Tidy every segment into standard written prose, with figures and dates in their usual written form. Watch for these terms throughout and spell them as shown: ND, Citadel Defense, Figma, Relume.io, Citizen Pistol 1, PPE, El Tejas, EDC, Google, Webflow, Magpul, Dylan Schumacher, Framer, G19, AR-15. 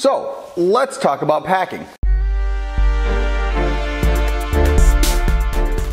So let's talk about packing.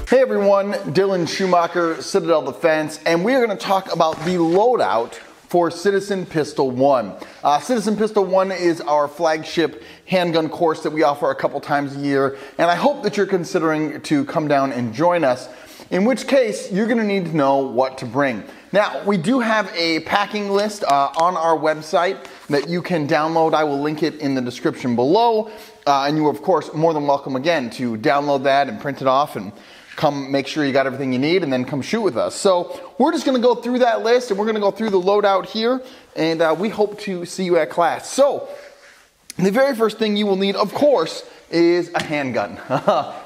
Hey everyone, Dylan Schumacher, Citadel Defense, and we are going to talk about the loadout for Citizen Pistol 1. Citizen Pistol 1 is our flagship handgun course that we offer a couple times a year, and I hope that you're considering to come down and join us, in which case you're going to need to know what to bring. Now, we do have a packing list on our website that you can download. I will link it in the description below, and you are, of course, more than welcome again to download that and print it off and come make sure you got everything you need and then come shoot with us. So we're just gonna go through that list and we're gonna go through the loadout here, and we hope to see you at class. So the very first thing you will need, of course, is a handgun.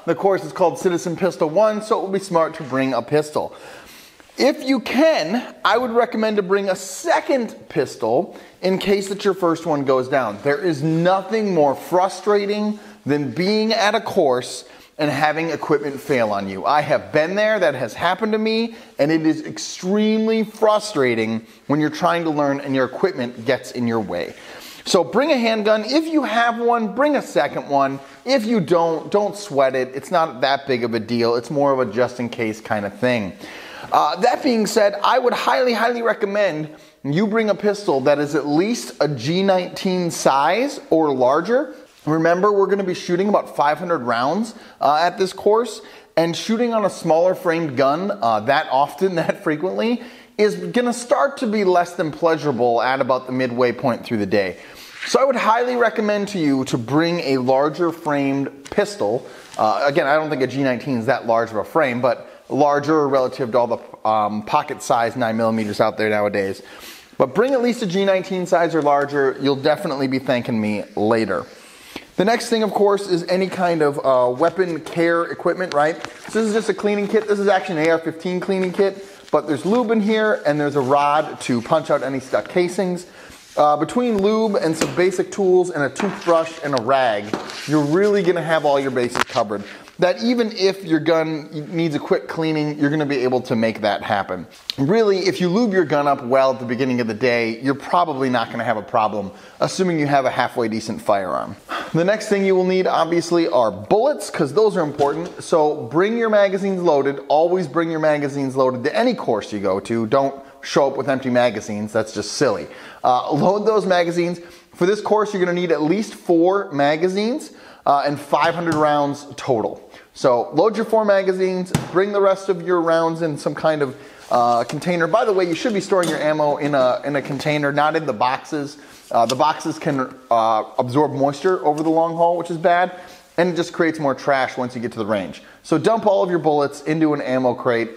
The course is called Citizen Pistol 1, so it would be smart to bring a pistol. If you can, I would recommend to bring a second pistol in case that your first one goes down. There is nothing more frustrating than being at a course and having equipment fail on you. I have been there, that has happened to me, and it is extremely frustrating when you're trying to learn and your equipment gets in your way. So bring a handgun. If you have one, bring a second one. If you don't sweat it. It's not that big of a deal. It's more of a just in case kind of thing. That being said, I would highly, highly recommend you bring a pistol that is at least a G19 size or larger. Remember, we're going to be shooting about 500 rounds at this course, and shooting on a smaller framed gun that often, that frequently, is going to start to be less than pleasurable at about the midway point through the day. So I would highly recommend to you to bring a larger framed pistol. Again, I don't think a G19 is that large of a frame, but larger relative to all the pocket size 9mm out there nowadays. But bring at least a G19 size or larger. You'll definitely be thanking me later. The next thing, of course, is any kind of weapon care equipment, right? So this is just a cleaning kit. This is actually an AR-15 cleaning kit, but there's lube in here and there's a rod to punch out any stuck casings. Between lube and some basic tools and a toothbrush and a rag, you're really gonna have all your bases covered. That even if your gun needs a quick cleaning, you're gonna be able to make that happen. Really, if you lube your gun up well at the beginning of the day, you're probably not gonna have a problem, assuming you have a halfway decent firearm. The next thing you will need, obviously, are bullets, because those are important. So bring your magazines loaded. Always bring your magazines loaded to any course you go to. Don't show up with empty magazines, that's just silly. Load those magazines. For this course, you're gonna need at least 4 magazines and 500 rounds total. So load your 4 magazines, bring the rest of your rounds in some kind of container. By the way, you should be storing your ammo in a container, not in the boxes. The boxes can absorb moisture over the long haul, which is bad, and it just creates more trash once you get to the range. So dump all of your bullets into an ammo crate.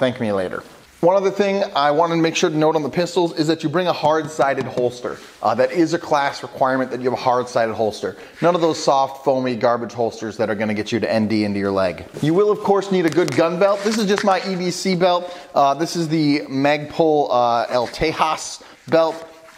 Thank me later. One other thing I wanted to make sure to note on the pistols is that you bring a hard-sided holster. That is a class requirement that you have a hard-sided holster. None of those soft, foamy garbage holsters that are gonna get you to ND into your leg. You will, of course, need a good gun belt. This is just my EDC belt. This is the Magpul El Tejas belt.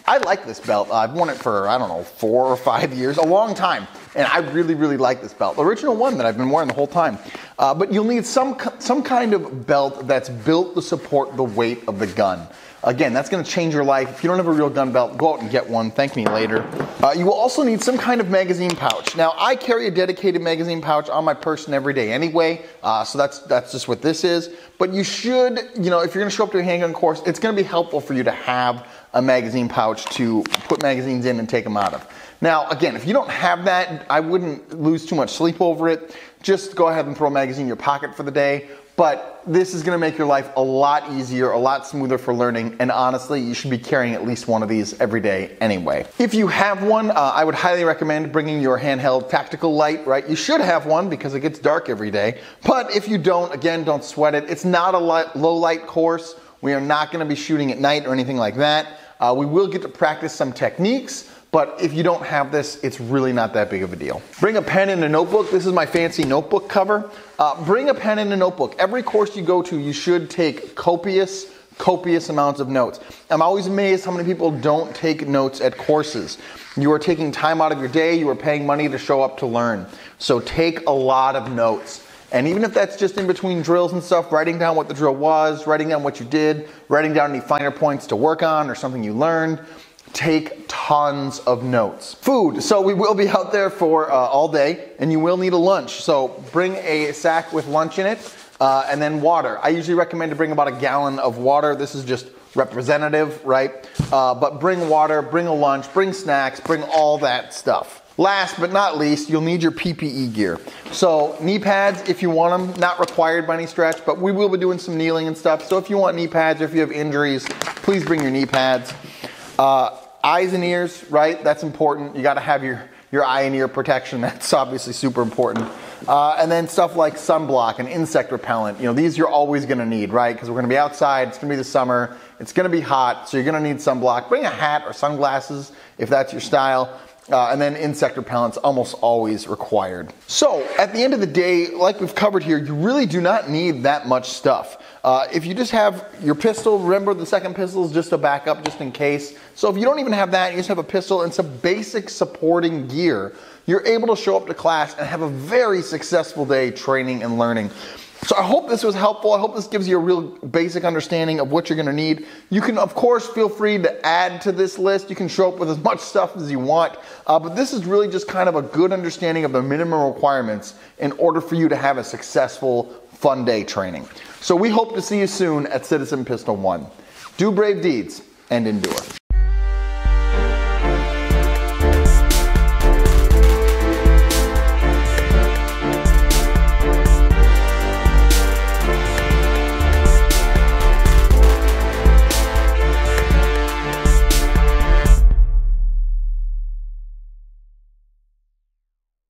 I like this belt. I've worn it for, I don't know, 4 or 5 years, a long time. And I really, really like this belt. The original one that I've been wearing the whole time. But you'll need some kind of belt that's built to support the weight of the gun. Again, that's gonna change your life. If you don't have a real gun belt, go out and get one, thank me later. You will also need some kind of magazine pouch. Now, I carry a dedicated magazine pouch on my person every day anyway, so that's just what this is. But you should, you know, if you're gonna show up to a handgun course, it's gonna be helpful for you to have a magazine pouch to put magazines in and take them out of. Now, again, if you don't have that, I wouldn't lose too much sleep over it. Just go ahead and throw a magazine in your pocket for the day. But this is gonna make your life a lot easier, a lot smoother for learning, and honestly, you should be carrying at least one of these every day anyway. If you have one, I would highly recommend bringing your handheld tactical light, right? You should have one because it gets dark every day. But if you don't, again, don't sweat it. It's not a low light course. We are not gonna be shooting at night or anything like that. We will get to practice some techniques, but if you don't have this, it's really not that big of a deal. Bring a pen and a notebook. This is my fancy notebook cover. Bring a pen and a notebook. Every course you go to, you should take copious amounts of notes. I'm always amazed how many people don't take notes at courses. You are taking time out of your day. You are paying money to show up to learn. So take a lot of notes. And even if that's just in between drills and stuff, writing down what the drill was, writing down what you did, writing down any finer points to work on or something you learned. take tons of notes. Food, so we will be out there for all day, and you will need a lunch. So bring a sack with lunch in it, and then water. I usually recommend to bring about a gallon of water. This is just representative, right? But bring water, bring a lunch, bring snacks, bring all that stuff. Last but not least, you'll need your PPE gear. So knee pads, if you want them, not required by any stretch, but we will be doing some kneeling and stuff. So if you want knee pads or if you have injuries, please bring your knee pads. Eyes and ears, right? That's important. You gotta have your eye and ear protection. That's obviously super important. And then stuff like sunblock and insect repellent. You know, these you're always gonna need, right? Because we're gonna be outside, it's gonna be the summer, it's gonna be hot, so you're gonna need sunblock. Bring a hat or sunglasses if that's your style. And then insect repellent's almost always required. So at the end of the day, like we've covered here, you really do not need that much stuff. If you just have your pistol, remember the second pistol is just a backup just in case. So if you don't even have that, you just have a pistol and some basic supporting gear, you're able to show up to class and have a very successful day training and learning. So I hope this was helpful. I hope this gives you a real basic understanding of what you're gonna need. You can, of course, feel free to add to this list. You can show up with as much stuff as you want, but this is really just kind of a good understanding of the minimum requirements in order for you to have a successful, fun day training. So we hope to see you soon at Citizen Pistol 1. Do brave deeds and endure.